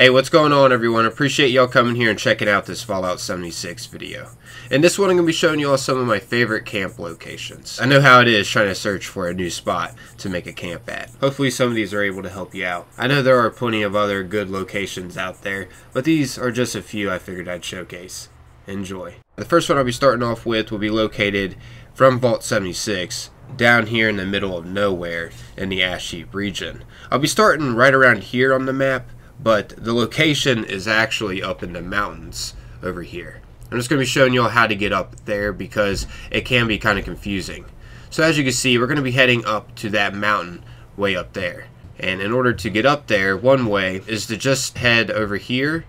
Hey, what's going on, everyone? Appreciate y'all coming here and checking out this Fallout 76 video. In this one, I'm going to be showing y'all some of my favorite camp locations. I know how it is trying to search for a new spot to make a camp at. Hopefully some of these are able to help you out. I know there are plenty of other good locations out there, but these are just a few I figured I'd showcase. Enjoy. The first one I'll be starting off with will be located from Vault 76 down here in the middle of nowhere in the Ash Heap region. I'll be starting right around here on the map, but the location is actually up in the mountains over here. I'm just going to be showing you all how to get up there because it can be kind of confusing. So as you can see, we're going to be heading up to that mountain way up there. And in order to get up there, one way is to just head over here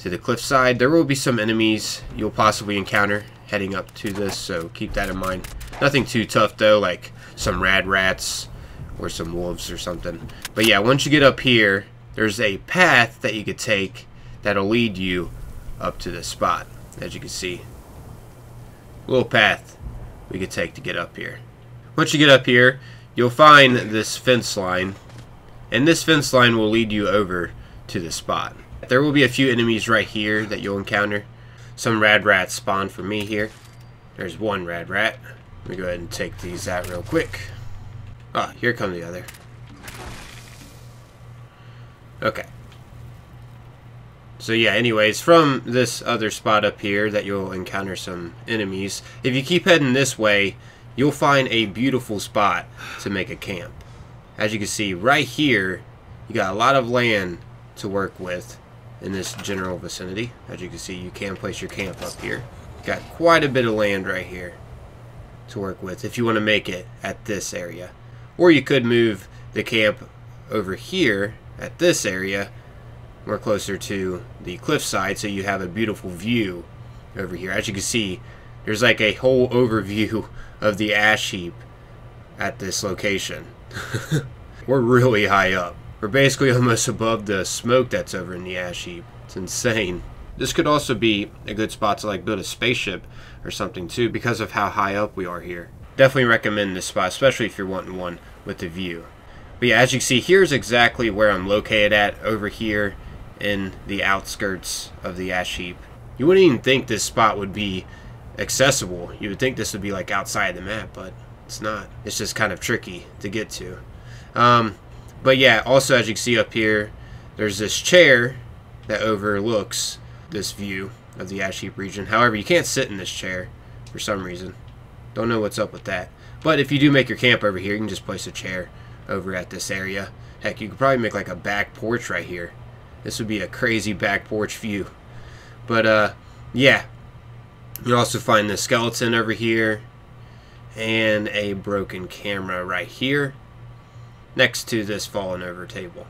to the cliffside. There will be some enemies you'll possibly encounter heading up to this, so keep that in mind. Nothing too tough though, like some rats or some wolves or something. But yeah, once you get up here, there's a path that you could take that'll lead you up to this spot. As you can see, a little path we could take to get up here. Once you get up here, you'll find this fence line, and this fence line will lead you over to the spot. There will be a few enemies right here that you'll encounter. Some rats spawned for me here. There's one rat. Let me go ahead and take these out real quick. Ah, here comes the other. Okay. So yeah, anyways, from this other spot up here that you'll encounter some enemies, if you keep heading this way, you'll find a beautiful spot to make a camp. As you can see right here, you got a lot of land to work with in this general vicinity. As you can see, you can place your camp up here. Got quite a bit of land right here to work with if you want to make it at this area. Or you could move the camp over here at this area, more closer to the cliffside, so you have a beautiful view over here. As you can see, there's like a whole overview of the Ash Heap at this location. We're really high up. We're basically almost above the smoke that's over in the Ash Heap. It's insane. This could also be a good spot to like build a spaceship or something too, because of how high up we are here. Definitely recommend this spot, especially if you're wanting one with the view. But yeah, as you can see, here's exactly where I'm located at over here in the outskirts of the Ash Heap. You wouldn't even think this spot would be accessible. You would think this would be like outside the map, but it's not. It's just kind of tricky to get to. But yeah, also as you can see up here, there's this chair that overlooks this view of the Ash Heap region. However, you can't sit in this chair for some reason. Don't know what's up with that. But if you do make your camp over here, you can just place a chair over at this area. Heck, you could probably make like a back porch right here. This would be a crazy back porch view. But yeah, you'll also find the skeleton over here and a broken camera right here next to this fallen over table.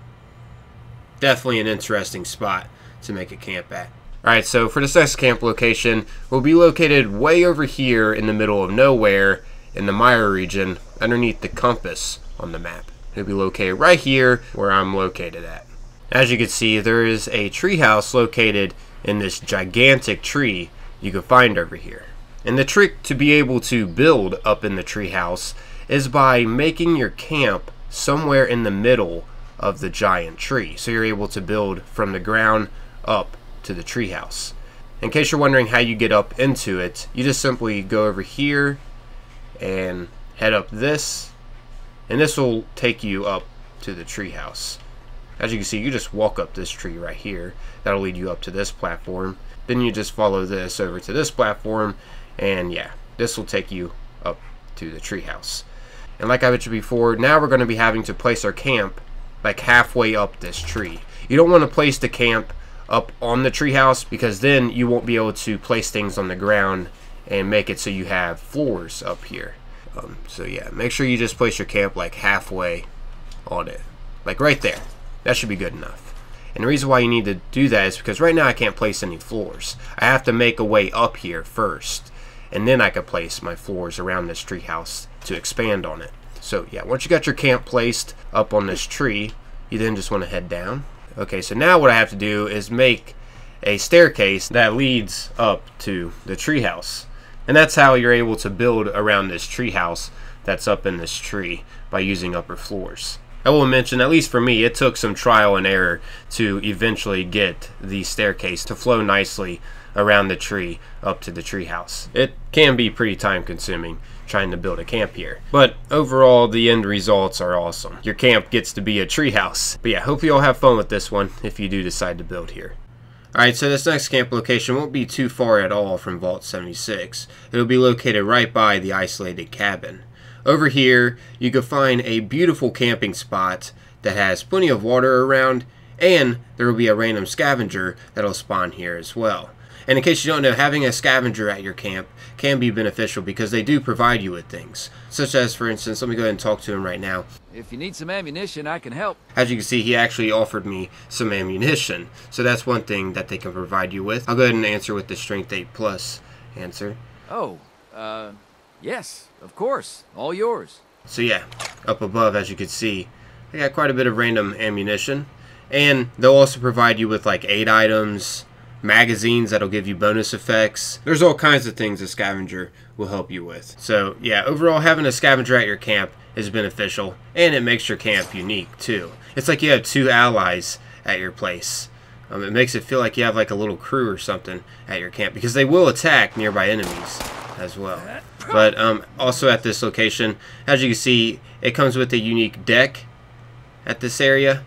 Definitely an interesting spot to make a camp at. Alright, so for this next camp location, we'll be located way over here in the middle of nowhere in the Mire region underneath the compass on the map. It'll be located right here where I'm located at. As you can see, there is a tree house located in this gigantic tree you can find over here. And the trick to be able to build up in the tree house is by making your camp somewhere in the middle of the giant tree. So you're able to build from the ground up to the tree house. In case you're wondering how you get up into it, you just simply go over here and head up this, and this will take you up to the treehouse. As you can see, you just walk up this tree right here. That'll lead you up to this platform. Then you just follow this over to this platform, and yeah, this will take you up to the treehouse. And like I mentioned before, now we're going to be having to place our camp like halfway up this tree. You don't want to place the camp up on the treehouse, because then you won't be able to place things on the ground and make it so you have floors up here. So yeah, make sure you just place your camp like halfway on it, like right there. That should be good enough. And the reason why you need to do that is because right now I can't place any floors. I have to make a way up here first, and then I can place my floors around this tree house to expand on it. So yeah, once you got your camp placed up on this tree, you then just want to head down. Okay, so now what I have to do is make a staircase that leads up to the tree house. And that's how you're able to build around this treehouse that's up in this tree, by using upper floors. I will mention, at least for me, it took some trial and error to eventually get the staircase to flow nicely around the tree up to the treehouse. It can be pretty time consuming trying to build a camp here, but overall the end results are awesome. Your camp gets to be a treehouse. But yeah, hope you all have fun with this one if you do decide to build here. Alright, so this next camp location won't be too far at all from Vault 76. It'll be located right by the isolated cabin. Over here, you can find a beautiful camping spot that has plenty of water around, and there will be a random scavenger that'll spawn here as well. And in case you don't know, having a scavenger at your camp can be beneficial because they do provide you with things. Such as, for instance, let me go ahead and talk to him right now. If you need some ammunition, I can help. As you can see, he actually offered me some ammunition. So that's one thing that they can provide you with. I'll go ahead and answer with the Strength 8 Plus answer. Oh, yes, of course. All yours. So yeah, up above, as you can see, I got quite a bit of random ammunition. And they'll also provide you with like 8 items, magazines that'll give you bonus effects. There's all kinds of things a scavenger will help you with. So yeah, overall having a scavenger at your camp is beneficial, and it makes your camp unique too. It's like you have 2 allies at your place. It makes it feel like you have like a little crew or something at your camp, because they will attack nearby enemies as well. But also at this location, as you can see, it comes with a unique deck at this area,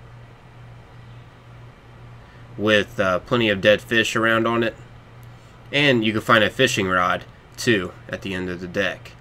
with plenty of dead fish around on it. And you can find a fishing rod too at the end of the deck.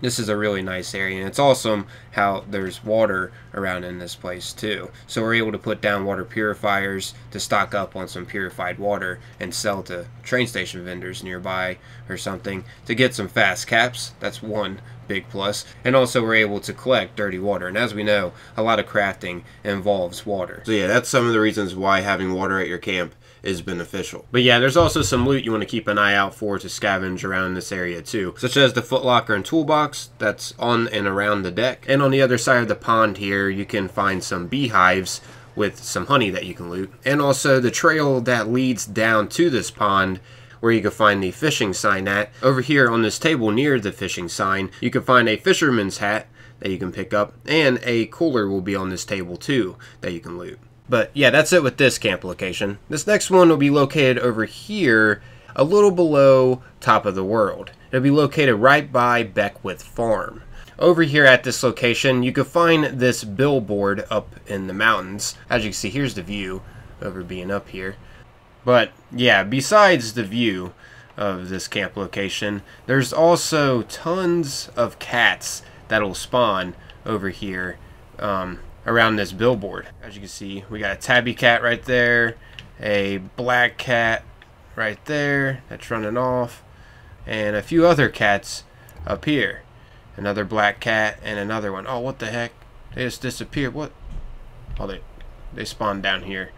This is a really nice area, and it's awesome how there's water around in this place too. So we're able to put down water purifiers to stock up on some purified water and sell to train station vendors nearby or something to get some fast caps. That's one big plus. And also we're able to collect dirty water, and as we know, a lot of crafting involves water. So yeah, that's some of the reasons why having water at your camp is beneficial. But yeah, there's also some loot you want to keep an eye out for to scavenge around this area too, such as the footlocker and toolbox that's on and around the deck. And on the other side of the pond here, you can find some beehives with some honey that you can loot, and also the trail that leads down to this pond where you can find the fishing sign at. Over here on this table near the fishing sign, you can find a fisherman's hat that you can pick up, and a cooler will be on this table too that you can loot. But yeah, that's it with this camp location. This next one will be located over here, a little below Top of the World. It'll be located right by Beckwith Farm. Over here at this location, you can find this billboard up in the mountains. As you can see, here's the view over being up here. But yeah, besides the view of this camp location, there's also tons of cats that'll spawn over here around this billboard. As you can see, we got a tabby cat right there, a black cat right there that's running off, and a few other cats up here. Another black cat and another one. Oh, what the heck? They just disappeared. What? Oh, they spawned down here.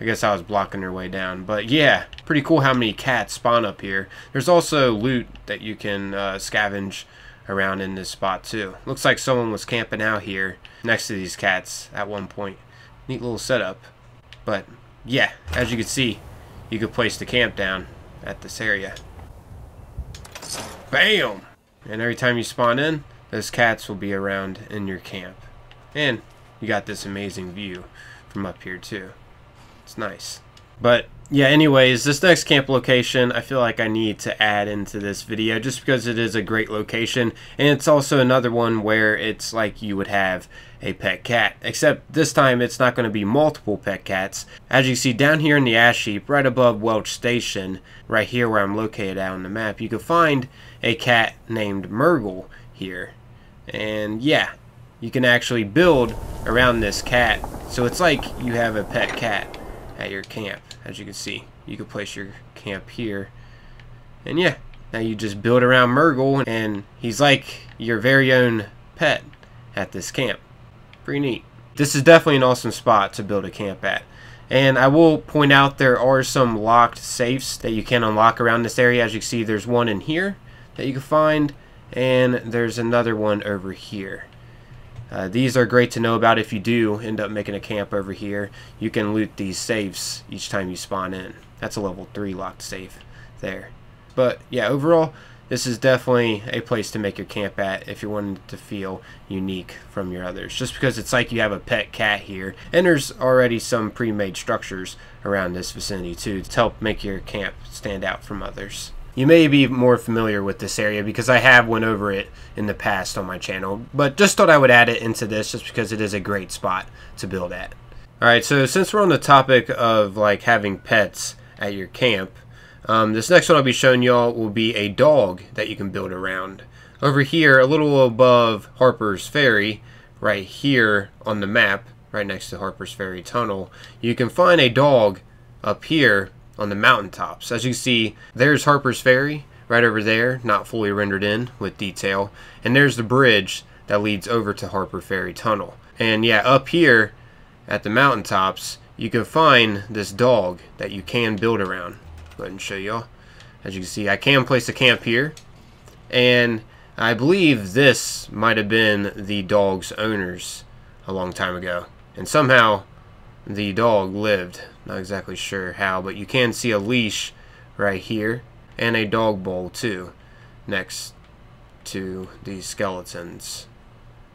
I guess I was blocking their way down. But yeah, pretty cool how many cats spawn up here. There's also loot that you can scavenge around in this spot too. Looks like someone was camping out here next to these cats at one point. Neat little setup. But yeah, as you can see, you could place the camp down at this area. Bam! And every time you spawn in, those cats will be around in your camp. And you got this amazing view from up here too. It's nice. But yeah, anyways, this next camp location I feel like I need to add into this video just because it is a great location, and it's also another one where it's like you would have a pet cat, except this time it's not going to be multiple pet cats. As you see down here in the Ash Heap, right above Welch Station, right here where I'm located out on the map, you can find a cat named Mergle here. And yeah, you can actually build around this cat, so it's like you have a pet cat at your camp. As you can see, you can place your camp here, and yeah, now you just build around Mergle, and he's like your very own pet at this camp. Pretty neat. This is definitely an awesome spot to build a camp at. And I will point out there are some locked safes that you can unlock around this area. As you can see, there's one in here that you can find, and there's another one over here. These are great to know about if you do end up making a camp over here. You can loot these safes each time you spawn in. That's a level 3 locked safe there. But yeah, overall, This is definitely a place to make your camp at if you wanted to feel unique from your others. Just because it's like you have a pet cat here. And there's already some pre-made structures around this vicinity too to help make your camp stand out from others. You may be more familiar with this area because I have went over it in the past on my channel, but just thought I would add it into this just because it is a great spot to build at. Alright, so since we're on the topic of like having pets at your camp, this next one I'll be showing y'all will be a dog that you can build around. Over here, a little above Harper's Ferry, right here on the map, right next to Harper's Ferry Tunnel, you can find a dog up here on the mountaintops. As you see, there's Harper's Ferry right over there, not fully rendered in with detail, and there's the bridge that leads over to Harper's Ferry Tunnel. And yeah, up here at the mountaintops, you can find this dog that you can build around. Go ahead and show y'all. As you can see, I can place a camp here, and I believe this might have been the dog's owners a long time ago, and somehow the dog lived. Not exactly sure how, but you can see a leash right here and a dog bowl too next to these skeletons.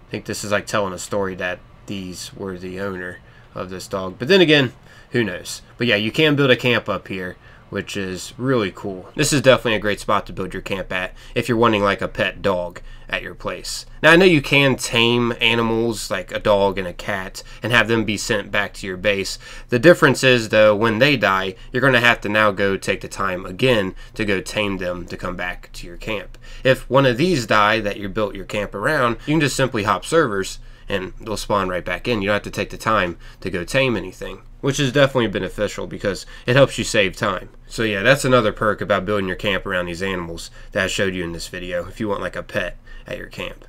I think this is like telling a story that these were the owner of this dog, but then again, who knows. But yeah, you can build a camp up here, which is really cool. This is definitely a great spot to build your camp at if you're wanting like a pet dog at your place. Now I know you can tame animals like a dog and a cat and have them be sent back to your base. The difference is though, when they die, you're going to have to now go take the time again to go tame them to come back to your camp. If one of these die that you built your camp around, you can just simply hop servers and they'll spawn right back in. You don't have to take the time to go tame anything, which is definitely beneficial because it helps you save time. So yeah, that's another perk about building your camp around these animals that I showed you in this video if you want like a pet at your camp.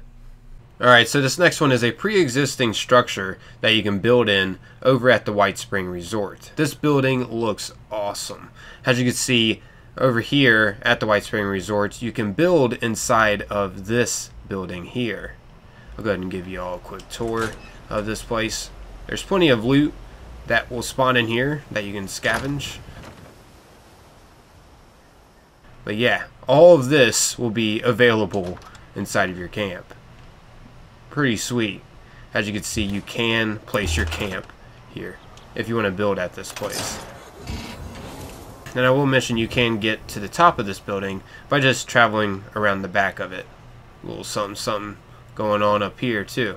Alright, so this next one is a pre-existing structure that you can build in over at the White Spring Resort. This building looks awesome. As you can see over here at the White Spring Resort, you can build inside of this building here. I'll go ahead and give you all a quick tour of this place. There's plenty of loot that will spawn in here that you can scavenge. But yeah, all of this will be available inside of your camp. Pretty sweet. As you can see, you can place your camp here if you want to build at this place. And I will mention you can get to the top of this building by just traveling around the back of it. A little something something going on up here too.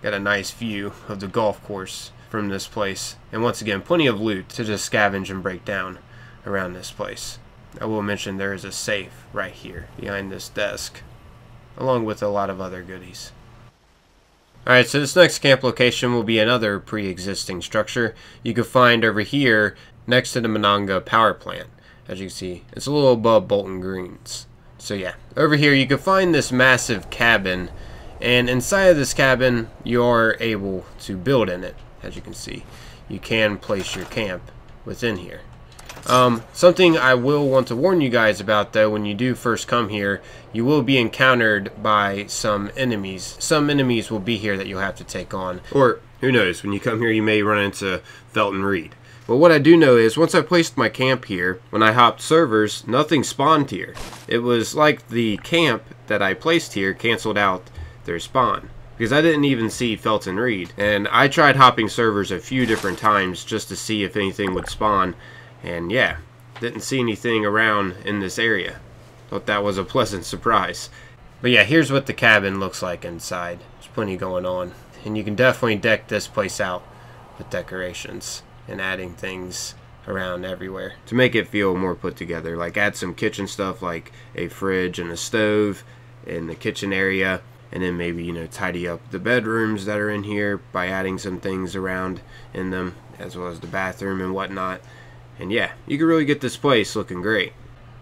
Got a nice view of the golf course from this place, and once again plenty of loot to just scavenge and break down around this place. I will mention there is a safe right here behind this desk, along with a lot of other goodies. Alright, so this next camp location will be another pre-existing structure you can find over here next to the Monongah power plant. As you can see, it's a little above Bolton Greens. So yeah, over here you can find this massive cabin, and inside of this cabin you are able to build in it. As you can see, you can place your camp within here. Something I will want to warn you guys about though, when you do first come here, you will be encountered by some enemies. Some enemies will be here that you'll have to take on, or who knows, when you come here you may run into Felton Reed. But what I do know is once I placed my camp here, when I hopped servers, nothing spawned here. It was like the camp that I placed here canceled out their spawn, because I didn't even see Felton Reed. And I tried hopping servers a few different times just to see if anything would spawn, and yeah, didn't see anything around in this area. Thought that was a pleasant surprise. But yeah, here's what the cabin looks like inside. There's plenty going on, and you can definitely deck this place out with decorations and adding things around everywhere to make it feel more put together. Like add some kitchen stuff like a fridge and a stove in the kitchen area, and then maybe, you know, tidy up the bedrooms that are in here by adding some things around in them, as well as the bathroom and whatnot. And yeah, you can really get this place looking great.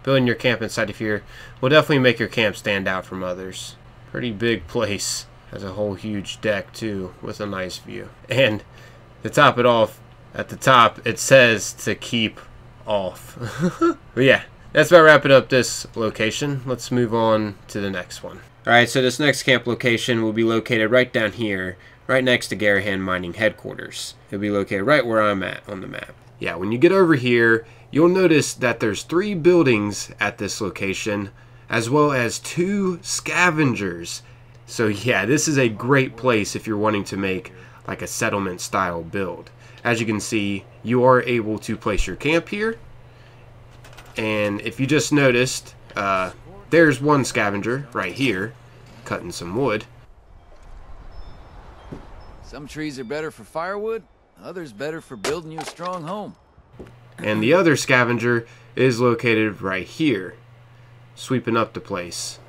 Building your camp inside of here will definitely make your camp stand out from others. Pretty big place, has a whole huge deck too with a nice view. And to top it off, at the top, it says to keep off. But yeah, that's about wrapping up this location. Let's move on to the next one. Alright, so this next camp location will be located right down here, right next to Garahan Mining Headquarters. It'll be located right where I'm at on the map. Yeah, when you get over here, you'll notice that there's 3 buildings at this location, as well as 2 scavengers. So yeah, this is a great place if you're wanting to make like a settlement style build. As you can see, you are able to place your camp here. And if you just noticed, there's 1 scavenger right here, cutting some wood. Some trees are better for firewood, others better for building you a strong home. And the other scavenger is located right here, sweeping up the place.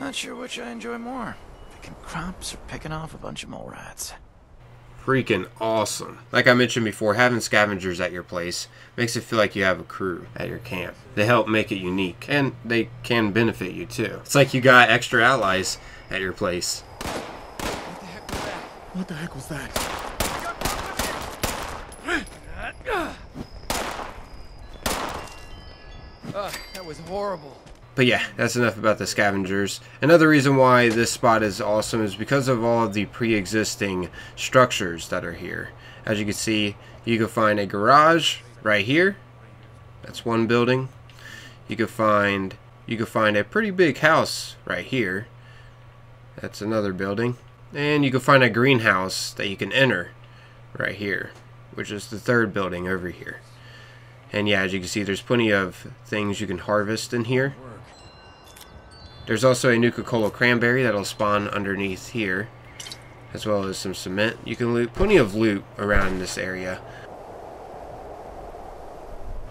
Not sure which I enjoy more, picking crops or picking off a bunch of mole rats. Freaking awesome. Like I mentioned before, having scavengers at your place makes it feel like you have a crew at your camp. They help make it unique, and they can benefit you too. It's like you got extra allies at your place. What the heck was that? That was horrible. But yeah, that's enough about the scavengers. Another reason why this spot is awesome is because of all of the pre-existing structures that are here. As you can see, you can find a garage right here. That's one building. You can find a pretty big house right here. That's another building. And you can find a greenhouse that you can enter right here, which is the 3rd building over here. And yeah, as you can see, there's plenty of things you can harvest in here. There's also a Nuka-Cola cranberry that'll spawn underneath here, as well as some cement. You can loot, plenty of loot around this area.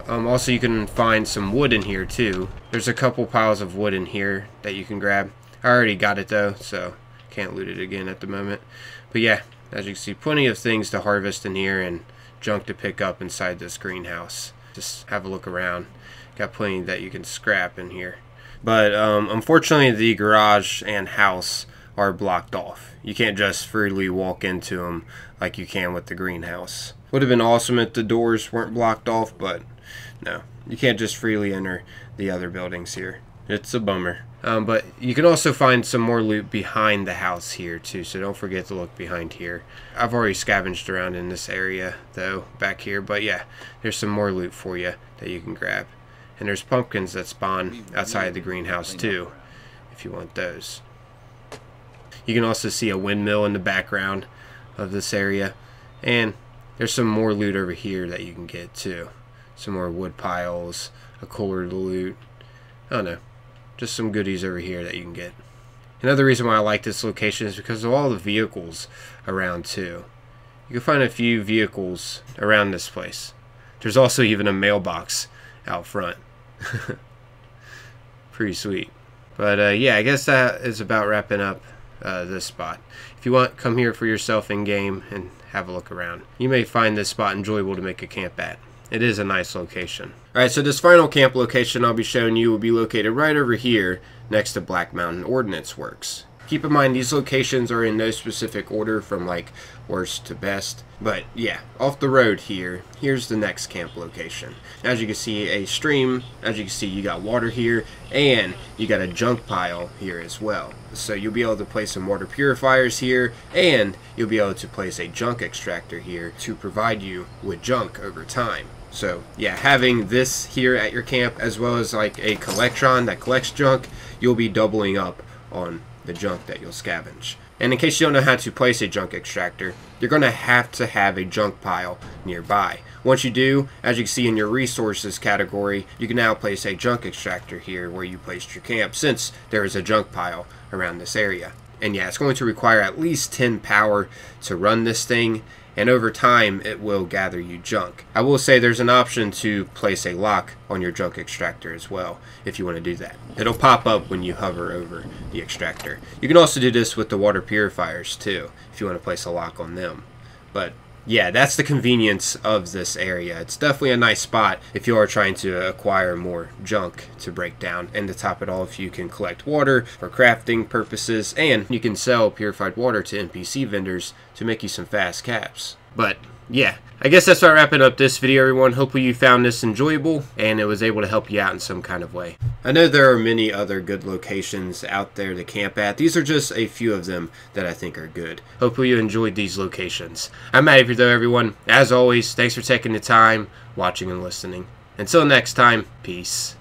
Also, you can find some wood in here too. There's a couple piles of wood in here that you can grab. I already got it though, so can't loot it again at the moment. But yeah, as you can see, plenty of things to harvest in here and junk to pick up inside this greenhouse. Just have a look around. Got plenty that you can scrap in here. But unfortunately, the garage and house are blocked off. You can't just freely walk into them like you can with the greenhouse. Would have been awesome if the doors weren't blocked off, but no. You can't just freely enter the other buildings here. It's a bummer. But you can also find some more loot behind the house here too, so don't forget to look behind here. I've already scavenged around in this area though, back here, but yeah, there's some more loot for you that you can grab. And there's pumpkins that spawn outside the greenhouse too, if you want those. You can also see a windmill in the background of this area. And there's some more loot over here that you can get too. Some more wood piles, a cooler to loot. I don't know, just some goodies over here that you can get. Another reason why I like this location is because of all the vehicles around too. You can find a few vehicles around this place. There's also even a mailbox out front. Pretty sweet. But yeah, I guess that is about wrapping up this spot. If you want, come here for yourself in game and have a look around. You may find this spot enjoyable to make a camp at. It is a nice location. Alright, so this final camp location I'll be showing you will be located right over here next to Black Mountain Ordnance Works. Keep in mind these locations are in no specific order from like worst to best. But yeah, off the road here, here's the next camp location. As you can see, a stream, as you can see, you got water here and you got a junk pile here as well. So you'll be able to place some water purifiers here and you'll be able to place a junk extractor here to provide you with junk over time. So yeah, having this here at your camp as well as like a Collectron that collects junk, you'll be doubling up on the junk that you'll scavenge. And in case you don't know how to place a junk extractor, you're going to have a junk pile nearby. Once you do, as you can see in your resources category, you can now place a junk extractor here where you placed your camp since there is a junk pile around this area. And yeah, it's going to require at least 10 power to run this thing, and over time it will gather you junk. I will say there's an option to place a lock on your junk extractor as well if you want to do that. It'll pop up when you hover over the extractor. You can also do this with the water purifiers too if you want to place a lock on them. But yeah, that's the convenience of this area. It's definitely a nice spot if you are trying to acquire more junk to break down. And to top it all, if you can collect water for crafting purposes, and you can sell purified water to NPC vendors to make you some fast caps. But yeah, I guess that's wrapping up this video, everyone. Hopefully you found this enjoyable and it was able to help you out in some kind of way. I know there are many other good locations out there to camp at. These are just a few of them that I think are good. Hopefully you enjoyed these locations. I'm out of here though, everyone. As always, thanks for taking the time, watching and listening. Until next time, peace.